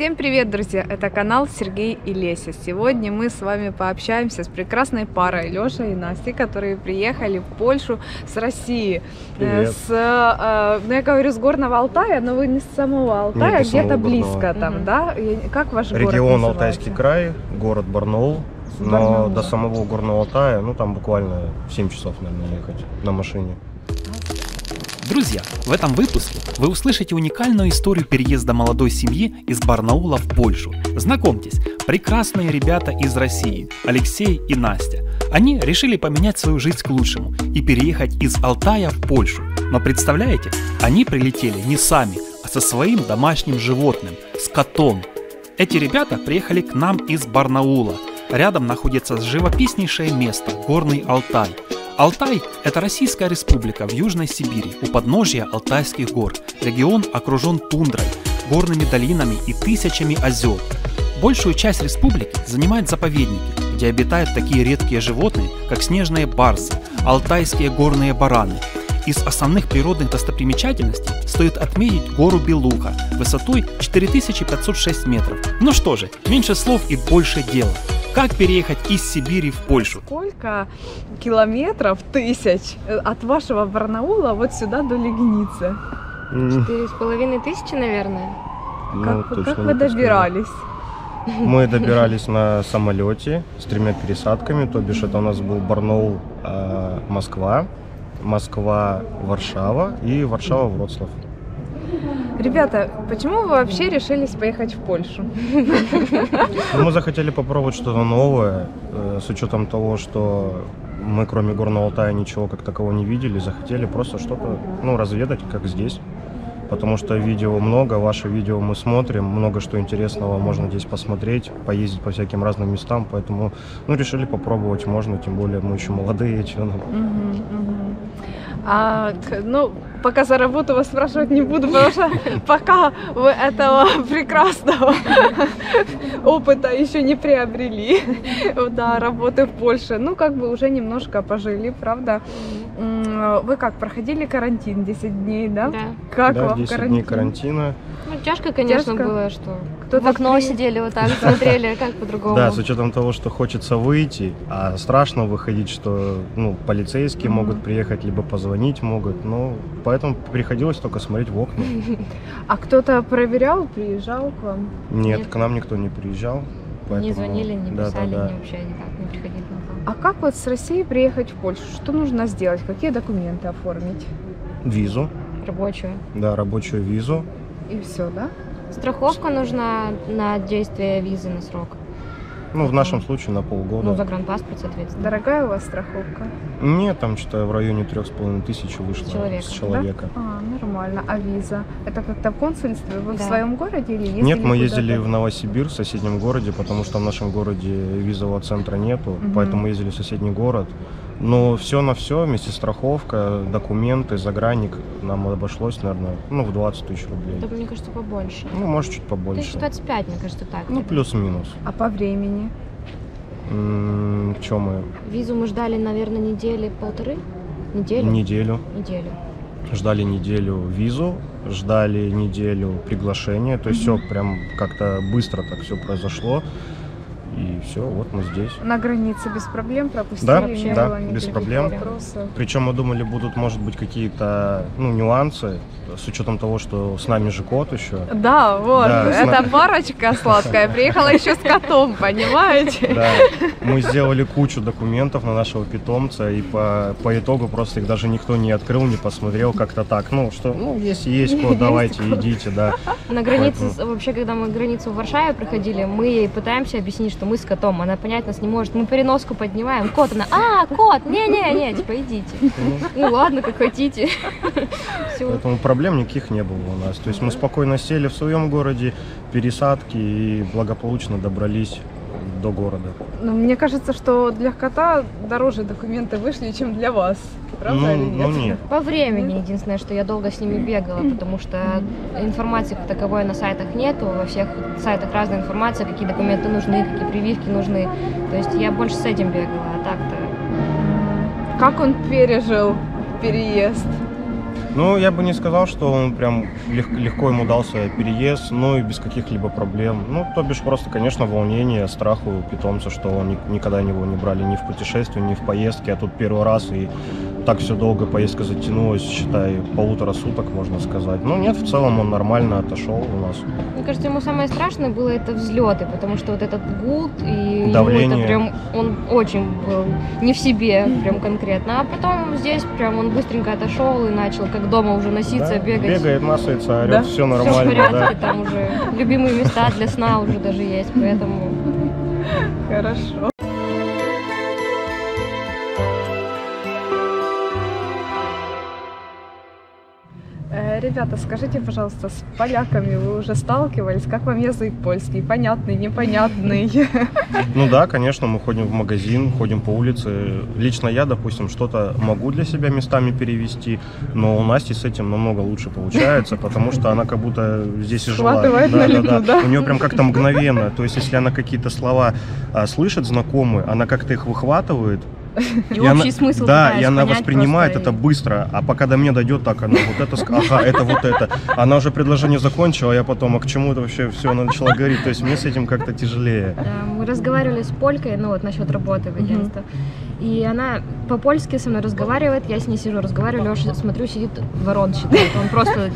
Всем привет, друзья! Это канал Сергей и Леся. Сегодня мы с вами пообщаемся с прекрасной парой Лешей и Настей, которые приехали в Польшу с России. Привет. Я говорю, с Горного Алтая, но вы не с самого Алтая, а где-то близко там, да? Как ваш город называется? Алтайский край, город Барнаул. Но до самого Горного Алтая, ну там буквально 7 часов, наверное, ехать на машине. Друзья, в этом выпуске вы услышите уникальную историю переезда молодой семьи из Барнаула в Польшу. Знакомьтесь, прекрасные ребята из России, Алексей и Настя. Они решили поменять свою жизнь к лучшему и переехать из Алтая в Польшу. Но представляете, они прилетели не сами, а со своим домашним животным, с котом. Эти ребята приехали к нам из Барнаула. Рядом находится живописнейшее место – Горный Алтай. Алтай – это Российская республика в Южной Сибири, у подножия Алтайских гор. Регион окружен тундрой, горными долинами и тысячами озер. Большую часть республики занимают заповедники, где обитают такие редкие животные, как снежные барсы, алтайские горные бараны. Из основных природных достопримечательностей стоит отметить гору Белуха высотой 4506 метров. Ну что же, меньше слов и больше дела. Как переехать из Сибири в Польшу? Сколько километров, тысяч, от вашего Барнаула вот сюда до Легницы? 4500, наверное. Ну, как вы добирались? Мы добирались на самолете с 3 пересадками, то бишь это у нас был Барнаул, Москва, Москва, Варшава и Варшава, Вроцлав. Ребята, почему вы вообще решились поехать в Польшу? Мы захотели попробовать что-то новое, с учетом того, что мы кроме Горного Алтая ничего как такового не видели, захотели просто что-то, ну, разведать, как здесь. Потому что видео много, ваши видео мы смотрим, много что интересного можно здесь посмотреть, поездить по всяким разным местам, поэтому, ну, решили попробовать можно, тем более мы еще молодые, чего нам. Ну, пока за работу вас спрашивать не буду, потому что пока вы этого прекрасного опыта еще не приобрели, да, работы в Польше. Ну, как бы уже немножко пожили, правда? Вы как, проходили карантин 10 дней, да? Да. Как да, вам 10 карантин? Дней карантина. Ну, тяжко, конечно, было, что в окно сидели вот так, смотрели, как по-другому. Да, с учетом того, что хочется выйти, а страшно выходить, что, ну, полицейские могут приехать, либо позвонить могут, ну, поэтому приходилось только смотреть в окна. А кто-то проверял, приезжал к вам? Нет, к нам никто не приезжал. Поэтому... Не звонили, не писали, не вообще никак не приходили. А как вот с России приехать в Польшу? Что нужно сделать? Какие документы оформить? Визу. Рабочую. Да, рабочую визу. И все, да? Страховка нужна на действие визы на срок. Ну, в нашем случае на полгода. Ну, загранпаспорт, соответственно. Дорогая у вас страховка? Нет, там что-то в районе 3500 вышло с человека. Да? А, нормально. А виза? Это как-то в консульстве? Вы в своем городе или ездили? Нет, мы ездили в Новосибирск, в соседнем городе, потому что в нашем городе визового центра нету, поэтому ездили в соседний город. Но все на все, вместе страховка, документы, загранник, нам обошлось, наверное, ну, в 20 000 рублей. Да, мне кажется, побольше. Ну, может, чуть побольше. 1025, мне кажется, так. Ну, плюс-минус. А по времени? Чем мы? Визу мы ждали, наверное, недели полторы? Неделю? Неделю. Ждали неделю визу, ждали неделю приглашение, то есть все прям как-то быстро так все произошло. И все, вот мы здесь. На границе без проблем пропустили? Да, вообще, да, без проблем. Вопросов. Причем мы думали, будут, может быть, какие-то, ну, нюансы, с учетом того, что с нами же кот еще. Да, вот, да, эта парочка сладкая приехала еще с котом, понимаете? Да, мы сделали кучу документов на нашего питомца, и по итогу просто их даже никто не открыл, не посмотрел, как-то так. Ну, что, ну, если есть кот, давайте, идите, да. На границе, вообще, когда мы границу в Варшаве проходили, мы ей пытаемся объяснить, что мы с котом, она понять нас не может, мы переноску поднимаем, кот, она, а, кот, не-не-не, типа, идите. Ну ладно, как хотите. Поэтому проблем никаких не было у нас, то есть мы спокойно сели в своем городе, пересадки и благополучно добрались до города. Ну, мне кажется, что для кота дороже документы вышли, чем для вас. Правда, ну, или нет? Ну, нет. По времени единственное, что я долго с ними бегала, потому что информации таковой на сайтах нету, во всех сайтах разная информация, какие документы нужны, какие прививки нужны. То есть я больше с этим бегала, а так-то... Как он пережил переезд? Ну, я бы не сказал, что он прям легко ему дался переезд, ну и без каких-либо проблем. Ну, то бишь просто, конечно, волнение, страх у питомца, что он никогда его не брали ни в путешествии, ни в поездке, а тут первый раз и так все долго поездка затянулась, считай, 1,5 суток, можно сказать. Ну, нет, в целом он нормально отошел у нас. Мне кажется, ему самое страшное было это взлеты, потому что вот этот гул и давление. Это прям, он очень был не в себе прям конкретно, а потом здесь прям он быстренько отошел и начал как дома уже носиться, да, бегать. Бегает, насается, орет, да? Все нормально. Все в порядке, да. Там уже любимые места для сна уже даже есть, поэтому... Хорошо. Ребята, скажите, пожалуйста, с поляками вы уже сталкивались? Как вам язык польский? Понятный, непонятный? Ну да, конечно, мы ходим в магазин, ходим по улице. Лично я, допустим, что-то могу для себя местами перевести, но у Насти с этим намного лучше получается, потому что она как будто здесь и жила. У нее прям как-то мгновенно. То есть, если она какие-то слова слышит знакомые, она как-то их выхватывает. И общий смысл, да, и она воспринимает это быстро, а пока до меня дойдет, так она вот это, ага, это вот это. Она уже предложение закончила, а я потом, а к чему это вообще все, она начала говорить, то есть мне с этим как-то тяжелее. Мы разговаривали с полькой, ну вот насчет работы в агентстве, и она по-польски со мной разговаривает, я с ней сижу, разговариваю, Леша, смотрю, сидит, ворон считает, он просто...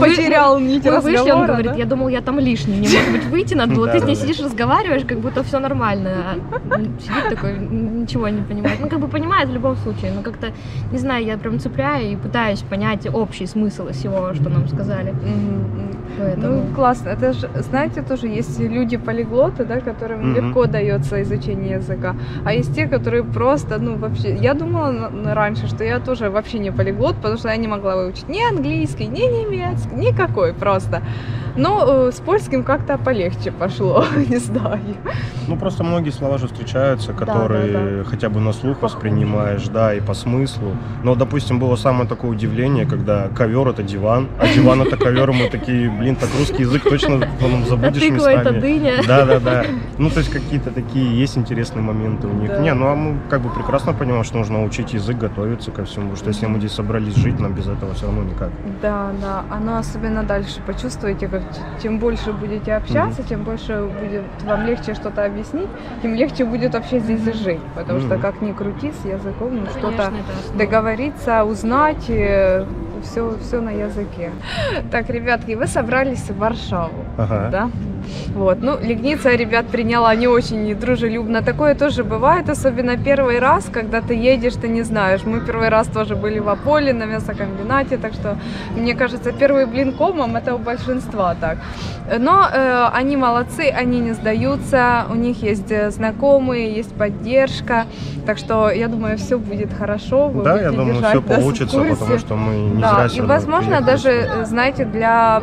Потерял нить разговора, вышли, он говорит, я думал, я там лишний, мне, может быть, выйти надо было, ты с ней сидишь, разговариваешь, как будто все нормально, а сидит такой, ничего не понимает, ну как бы понимает в любом случае, но как-то, не знаю, я прям цепляю и пытаюсь понять общий смысл всего, что нам сказали. Поэтому... Ну классно, это же, знаете, тоже есть люди-полиглоты, да, которым легко дается изучение языка, а есть те, которые просто, ну вообще, я думала раньше, что я тоже вообще не полиглот, потому что я не могла выучить ни английский, ни немецкий, никакой просто, но с польским как-то полегче пошло, не знаю. Ну просто многие слова же встречаются, которые хотя бы на слух воспринимаешь, да, и по смыслу, но, допустим, было самое такое удивление, когда ковер — это диван, а диван — это ковер, мы такие, блин, так русский язык точно забудешь местами. Это дыня. Да. Ну, то есть какие-то такие есть интересные моменты у них. Да. Не, ну а мы как бы прекрасно понимаем, что нужно учить язык, готовиться ко всему, потому что если мы здесь собрались жить, нам без этого все равно никак. Да. Оно особенно дальше почувствуете, как чем больше будете общаться, тем больше будет вам легче что-то объяснить, тем легче будет вообще здесь жить, потому что как ни крути с языком, ну, что-то договориться, узнать, все на языке. Так, ребятки, вы собрались в Варшаву, да? Вот, ну, Легница ребят приняла не очень недружелюбно, такое тоже бывает, особенно первый раз, когда ты едешь, ты не знаешь. Мы первый раз тоже были в Аполе, на мясокомбинате, так что, мне кажется, первый блин комом, это у большинства так. Но они молодцы, они не сдаются, у них есть знакомые, есть поддержка, так что, я думаю, все будет хорошо. Вы да, я думаю, все получится, потому что мы не зря сюда. И, возможно, даже, знаете, для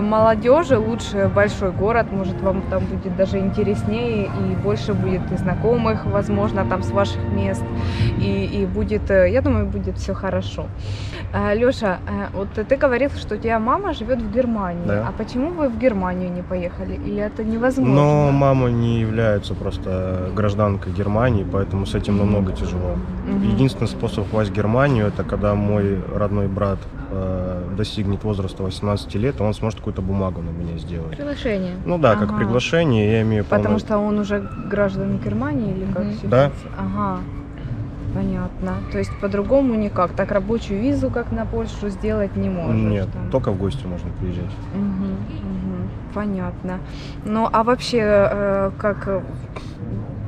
молодежи лучше большой город. Может, вам там будет даже интереснее, и больше будет и знакомых, возможно, там с ваших мест, и будет, я думаю, будет все хорошо. Леша, вот ты говорил, что у тебя мама живет в Германии, а почему вы в Германию не поехали? Или это невозможно? Но мама не является просто гражданкой Германии, поэтому с этим намного тяжело. Единственный способ попасть в Германию, это когда мой родной брат достигнет возраста 18 лет, он сможет какую-то бумагу на меня сделать. Приглашение. Ну да, как приглашение, я имею в виду. Потому что он уже гражданин Германии или как? Да. Ага. Понятно. То есть по-другому никак. Так рабочую визу, как на Польшу, сделать не можешь. Нет, там только в гости можно приезжать. Понятно. Ну а вообще, как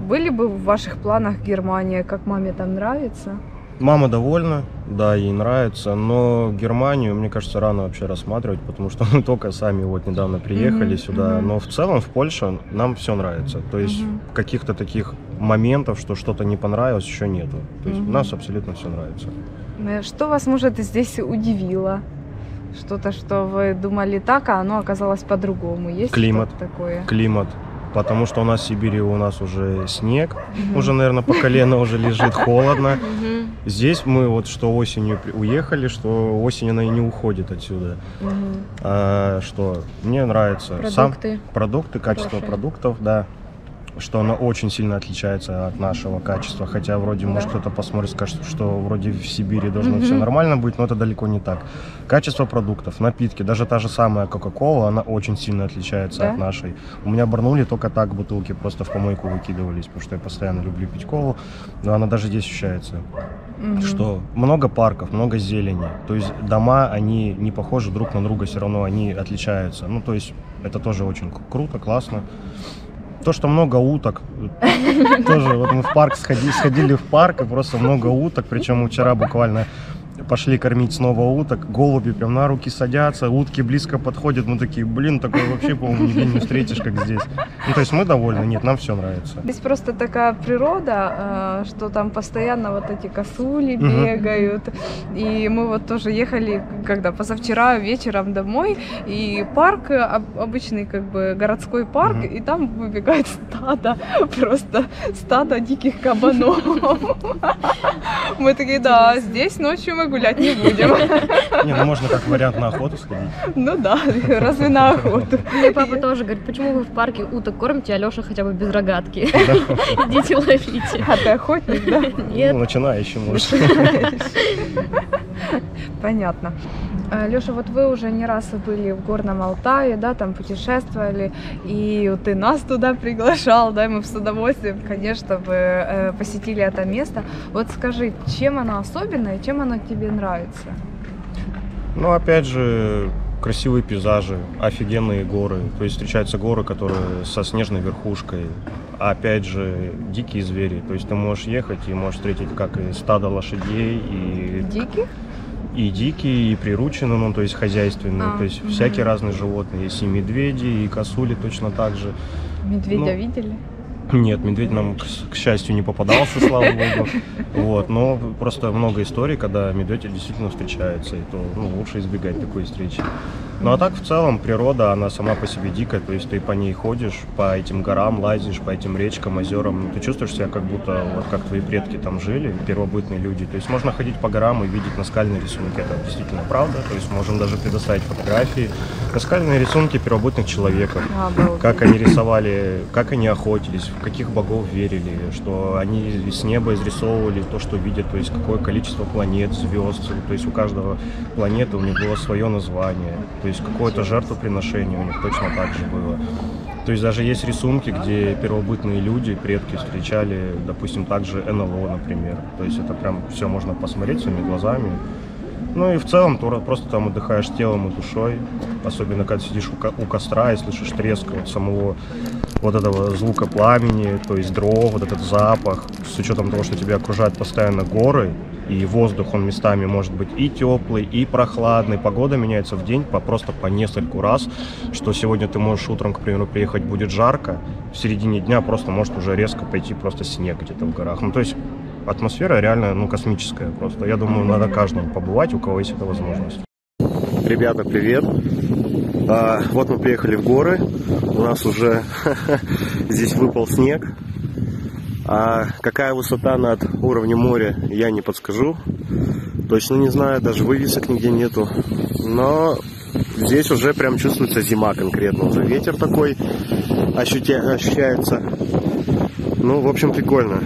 были бы в ваших планах Германия, как маме там нравится? Мама довольна, да, ей нравится, но Германию, мне кажется, рано вообще рассматривать, потому что мы только сами вот недавно приехали сюда, но в целом в Польше нам все нравится, то есть каких-то таких моментов, что что-то не понравилось, еще нету, то есть нас абсолютно все нравится. Что вас, может, здесь удивило? Что-то, что вы думали так, а оно оказалось по-другому? Есть что-то такое? Климат. Потому что у нас в Сибири у нас уже снег, уже, наверное, по колено уже лежит, холодно. Здесь мы вот что осенью уехали, что осень она и не уходит отсюда. Что мне нравится. Продукты. Продукты, качество продуктов, да. что она очень сильно отличается от нашего качества. Хотя вроде, может, кто-то посмотрит, скажет, что вроде в Сибири должно все нормально быть, но это далеко не так. Качество продуктов, напитки, даже та же самая Кока-Кола, она очень сильно отличается от нашей. У меня в Барнауле только так бутылки просто в помойку выкидывались, потому что я постоянно люблю пить колу, но она даже здесь ощущается. Что много парков, много зелени, то есть дома, они не похожи друг на друга, все равно они отличаются. Ну, то есть это тоже очень круто, классно. То, что много уток, тоже вот мы в парк сходили в парк, и просто много уток, причем вчера буквально пошли кормить снова уток, голуби прям на руки садятся, утки близко подходят, мы такие, блин, такое вообще, по-моему, нигде не встретишь, как здесь. Ну, то есть мы довольны, нет, нам все нравится. Здесь просто такая природа, что там постоянно вот эти косули бегают, и мы вот тоже ехали, когда позавчера вечером домой, и парк, обычный как бы городской парк, и там выбегает стадо, просто стадо диких кабанов. Мы такие, да, здесь ночью мы гулять не будем. Не, ну можно как вариант на охоту сходить. Ну да, разве на охоту. Мой папа тоже говорит, почему вы в парке уток кормите, а Леша хотя бы без рогатки. Идите ловите. А ты охотник, да? Нет. Ну, начинающий, может. Понятно. Леша, вот вы уже не раз были в Горном Алтае, да, там путешествовали, и ты нас туда приглашал, да, и мы с удовольствием, конечно, бы посетили это место. Вот скажи, чем оно особенное, чем оно тебе нравится? Ну, опять же, красивые пейзажи, офигенные горы, то есть встречаются горы, которые со снежной верхушкой, опять же, дикие звери, то есть ты можешь ехать и можешь встретить как и стадо лошадей, и... Диких? И дикие, и прирученные, ну, то есть хозяйственные, то есть всякие разные животные, есть и медведи, и косули точно так же. Медведя видели? Нет, медведь нам, к счастью, не попадался, слава богу. Вот, но просто много историй, когда медведь действительно встречается, и то, ну, лучше избегать такой встречи. Ну а так в целом природа, она сама по себе дикая, то есть ты по ней ходишь, по этим горам лазишь, по этим речкам, озерам, ты чувствуешь себя как будто вот как твои предки там жили, первобытные люди. То есть можно ходить по горам и видеть наскальные рисунки, это действительно правда, то есть можем даже предоставить фотографии, наскальные рисунки первобытных человеков, как они рисовали, как они охотились, в каких богов верили, что они с неба изрисовывали то, что видят, то есть какое количество планет, звезд, то есть у каждого планеты у них было свое название, то есть какое-то жертвоприношение у них точно так же было. То есть даже есть рисунки, где первобытные люди, предки встречали, допустим, также НЛО, например. То есть это прям все можно посмотреть своими глазами. Ну и в целом просто там отдыхаешь телом и душой, особенно когда сидишь у костра и слышишь треск вот самого вот этого звука пламени, то есть дров, вот этот запах, с учетом того, что тебя окружают постоянно горы, и воздух, он местами может быть и теплый, и прохладный, погода меняется в день просто по нескольку раз, что сегодня ты можешь утром, к примеру, приехать, будет жарко, в середине дня просто может уже резко пойти просто снег где-то в горах, ну то есть... Атмосфера реально, ну, космическая просто. Я думаю, надо каждому побывать, у кого есть эта возможность. Ребята, привет! Вот мы приехали в горы. У нас уже здесь выпал снег. Какая высота над уровнем моря, я не подскажу. Точно не знаю, даже вывесок нигде нету. Но здесь уже прям чувствуется зима конкретно. Уже ветер такой ощущается. Ну, в общем, прикольно.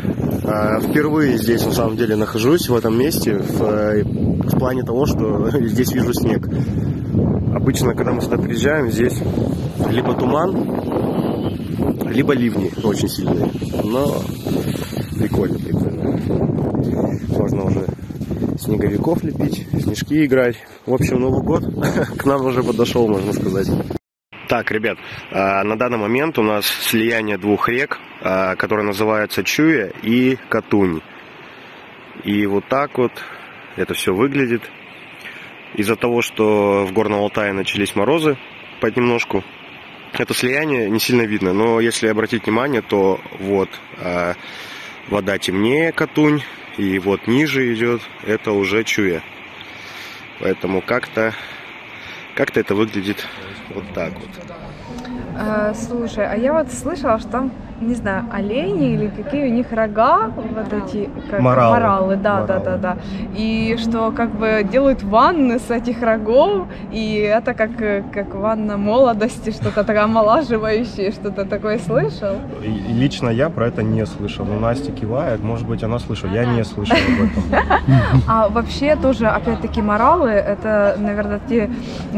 Впервые здесь, на самом деле, нахожусь в этом месте в плане того, что здесь вижу снег. Обычно, когда мы сюда приезжаем, здесь либо туман, либо ливни очень сильные. Но прикольно, прикольно. Можно уже снеговиков лепить, снежки играть. В общем, Новый год к нам уже подошел, можно сказать. Так, ребят, на данный момент у нас слияние двух рек, которые называются Чуя и Катунь. И вот так вот это все выглядит. Из-за того, что в Горном Алтае начались морозы понемножку, это слияние не сильно видно. Но если обратить внимание, то вот вода темнее Катунь, и вот ниже идет, это уже Чуя. Поэтому как-то Как-то это выглядит вот так вот. Слушай, а я вот слышала, что там, не знаю, олени или какие у них рога, вот эти как, маралы, да. И что как бы делают ванны с этих рогов, и это как ванна молодости, что-то такое омолаживающее, что-то такое слышал? Лично я про это не слышал, но Настя кивает, может быть, она слышала, я не слышал об этом. А вообще тоже, опять-таки, маралы, это, наверное, те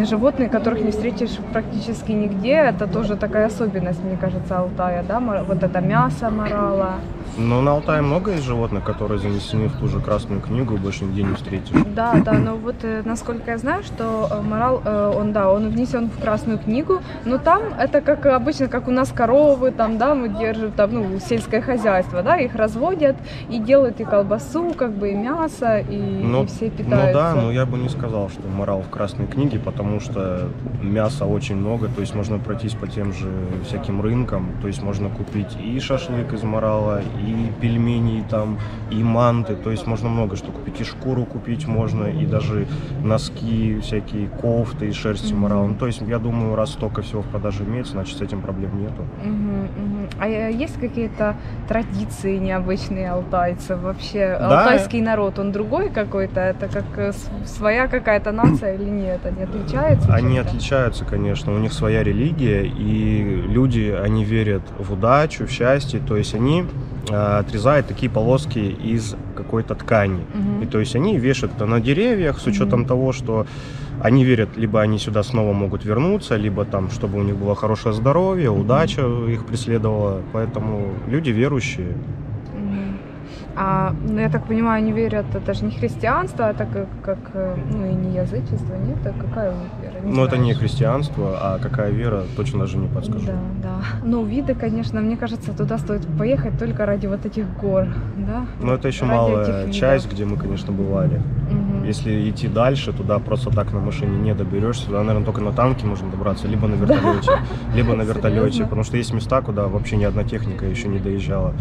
животные, которых не встретишь практически нигде, это тоже такая особенность, мне кажется, Алтая, да? Вот это мясо марала. Но на Алтае много из животных, которые занесены в ту же Красную книгу, больше нигде не встретишь. Да, но вот насколько я знаю, что марал, он внесен в Красную книгу, но там это как обычно, как у нас коровы, там, да, мы держим, там, ну, сельское хозяйство, да, их разводят и делают и колбасу, как бы, и мясо, и все питаются. Но я бы не сказал, что марал в Красной книге, потому что мяса очень много, то есть можно пройтись по тем же всяким рынкам, то есть можно купить и шашлык из марала, и пельмени, и там, и манты, то есть можно много что купить, и шкуру купить можно, и даже носки, всякие кофты, и шерсти марала. То есть, я думаю, раз столько всего в продаже имеется, значит, с этим проблем нету. А есть какие-то традиции необычные алтайцев? Вообще, да. Алтайский народ, он другой какой-то? Это как своя какая-то нация или нет? Они отличаются? Они отличаются, конечно, у них своя религия, и люди, они верят в удачу, в счастье, то есть они отрезают такие полоски из какой-то ткани. И то есть они вешают это на деревьях с учетом того, что они верят, либо они сюда снова могут вернуться, либо там, чтобы у них было хорошее здоровье, удача их преследовала. Поэтому люди верующие. Ну, я так понимаю, они верят, это же не христианство, а так как, ну, и не язычество, нет? А какая вера? Ну, это не христианство, а какая вера, точно даже не подскажу. Да. Ну, виды, конечно, мне кажется, туда стоит поехать только ради вот этих гор, да? Но это еще малая часть, где мы, конечно, бывали. Если идти дальше, туда просто так на машине не доберешься. Туда, наверное, только на танке можно добраться, либо на вертолете. Потому что есть места, куда вообще ни одна техника еще не доезжала.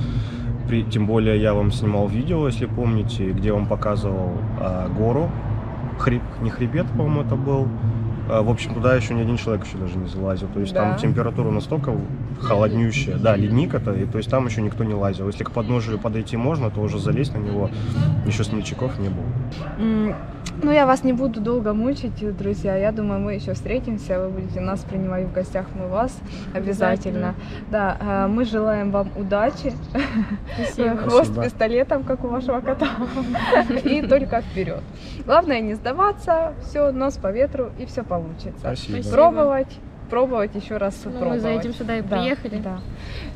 Тем более я вам снимал видео, если помните, где вам показывал гору, не хребет, по-моему, это был. В общем, туда еще ни один человек еще даже не залазил. То есть там температура настолько холоднющая, ледник это, и то есть там еще никто не лазил. Если к подножию подойти можно, то уже залезть на него еще смельчаков не было. Ну, я вас не буду долго мучить, друзья. Я думаю, мы еще встретимся. Вы будете нас принимать в гостях, мы вас обязательно. Да, мы желаем вам удачи. Спасибо. Хвост с пистолетом, как у вашего кота. И только вперед. Главное не сдаваться, все, нос по ветру, и все получится. Спасибо. Пробовать еще раз. Мы за этим сюда и приехали. Да.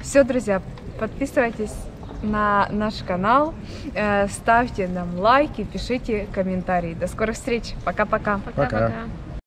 Все, друзья, подписывайтесь на наш канал, ставьте нам лайки, пишите комментарии. До скорых встреч. Пока-пока.